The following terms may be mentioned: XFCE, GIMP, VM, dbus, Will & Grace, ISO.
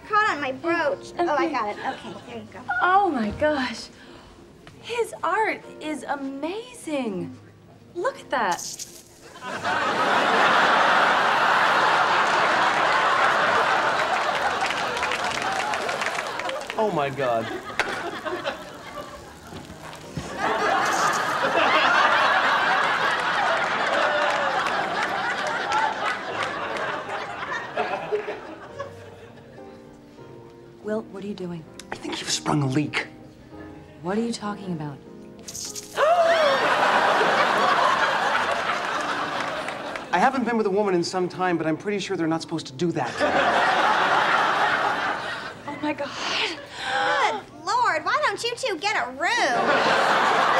your coat on my brooch. Okay. Oh, I got it. Okay, there you go. Oh my gosh. His art is amazing. Look at that. Oh my God. Will, what are you doing? I think you've sprung a leak. What are you talking about? I haven't been with a woman in some time, but I'm pretty sure they're not supposed to do that. Oh, my God. Good Lord, why don't you two get a room?